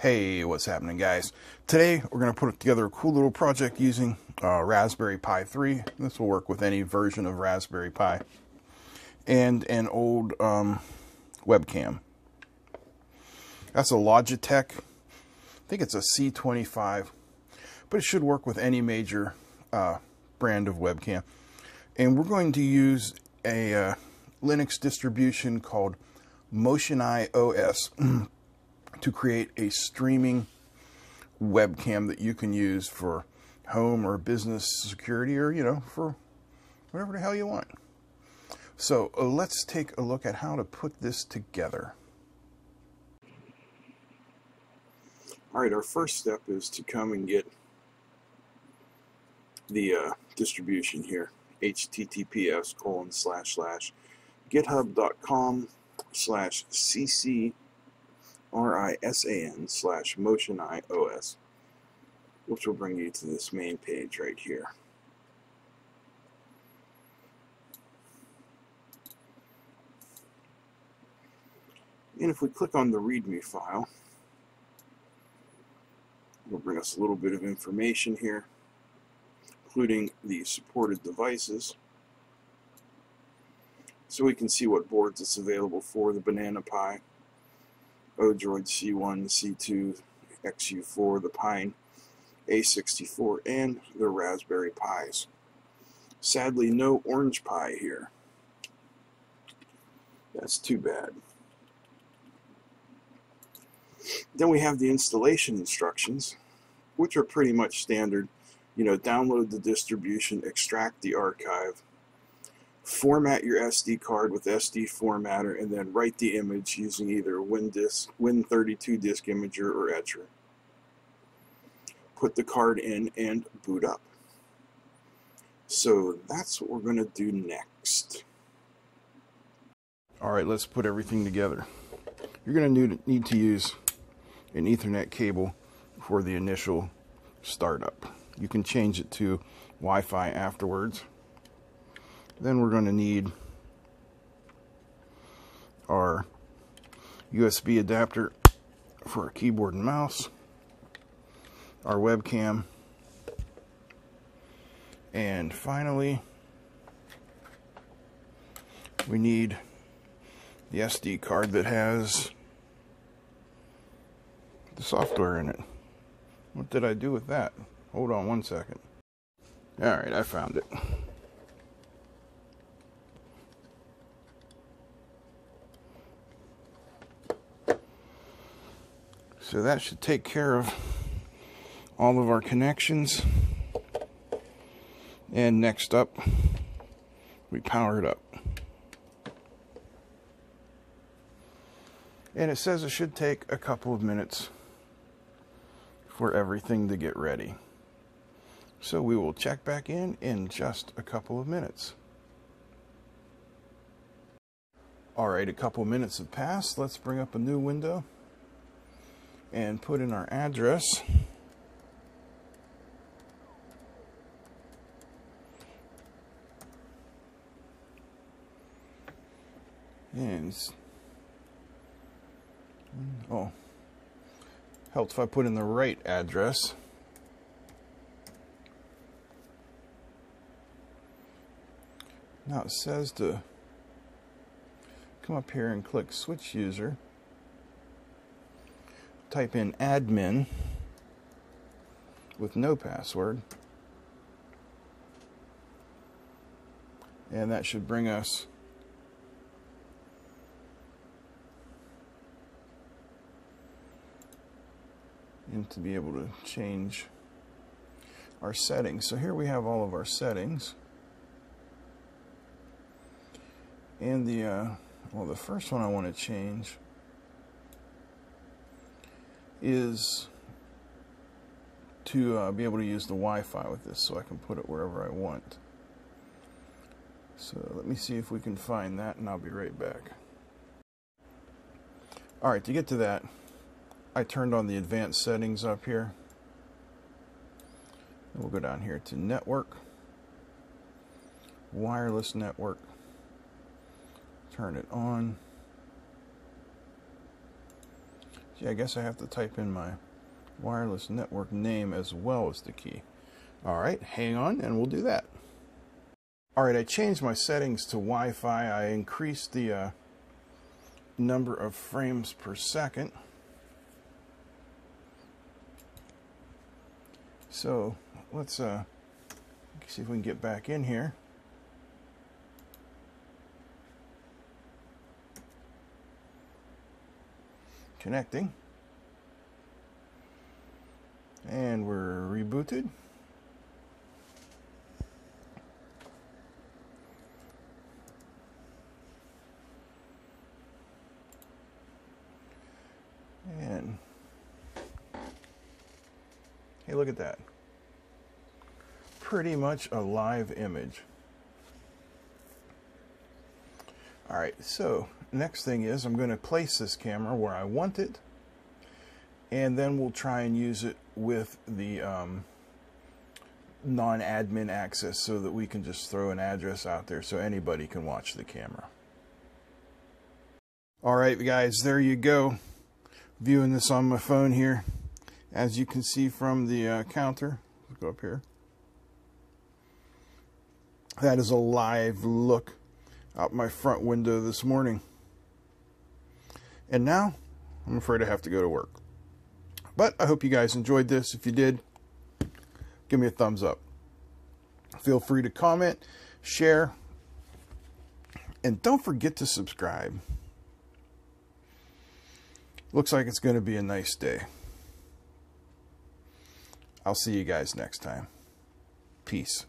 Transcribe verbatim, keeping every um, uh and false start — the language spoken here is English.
Hey, what's happening, guys? Today we're going to put together a cool little project using uh, Raspberry Pi three. This will work with any version of Raspberry Pi and an old um, webcam. That's a Logitech. I think it's a C twenty-five, but it should work with any major uh, brand of webcam. And we're going to use a uh, Linux distribution called MotionEyeOS to create a streaming webcam that you can use for home or business security, or, you know, for whatever the hell you want. So uh, let's take a look at how to put this together. All right, our first step is to come and get the uh, distribution here, https colon slash slash github.com slash cc R I S A N slash MotionEyeOS, which will bring you to this main page right here. And if we click on the README file, it'll bring us a little bit of information here, including the supported devices. So we can see what boards it's available for: the Banana Pi, Odroid C one, C two, X U four, the Pine A sixty-four, and the Raspberry Pis. Sadly, no Orange Pi here. That's too bad. Then we have the installation instructions, which are pretty much standard. You know, download the distribution, extract the archive, format your S D card with S D formatter, and then write the image using either Win thirty-two Disk Imager or Etcher. Put the card in and boot up. So that's what we're going to do next. Alright, let's put everything together. You're going to need to use an Ethernet cable for the initial startup. You can change it to Wi-Fi afterwards. Then we're going to need our U S B adapter for our keyboard and mouse, our webcam, and finally we need the S D card that has the software in it. What did I do with that? Hold on one second. Alright, I found it. So that should take care of all of our connections. And next up, we power it up. And it says it should take a couple of minutes for everything to get ready. So we will check back in in just a couple of minutes. All right, a couple minutes have passed. Let's bring up a new window and put in our address. And oh, helps if I put in the right address. Now it says to come up here and click switch user. Type in admin with no password, and that should bring us in to be able to change our settings. So here we have all of our settings, and the uh, well, the first one I want to change is to uh, be able to use the Wi-Fi with this, so I can put it wherever I want. So let me see if we can find that, and I'll be right back. Alright, to get to that, I turned on the advanced settings up here. And we'll go down here to network, wireless network, turn it on. Gee, I guess I have to type in my wireless network name as well as the key. Alright, hang on and we'll do that. Alright, I changed my settings to Wi-Fi. I increased the uh, number of frames per second. So let's uh, see if we can get back in here. Connecting. And we're rebooted. And hey, look at that. Pretty much a live image. All right, so next thing is I'm going to place this camera where I want it, and then we'll try and use it with the um, non-admin access so that we can just throw an address out there so anybody can watch the camera. All right, guys, there you go. Viewing this on my phone here, as you can see from the uh, counter, let's go up here. That is a live look out my front window this morning. And now I'm afraid I have to go to work. But I hope you guys enjoyed this. If you did, give me a thumbs up. Feel free to comment, share, and don't forget to subscribe. Looks like it's going to be a nice day. I'll see you guys next time. Peace.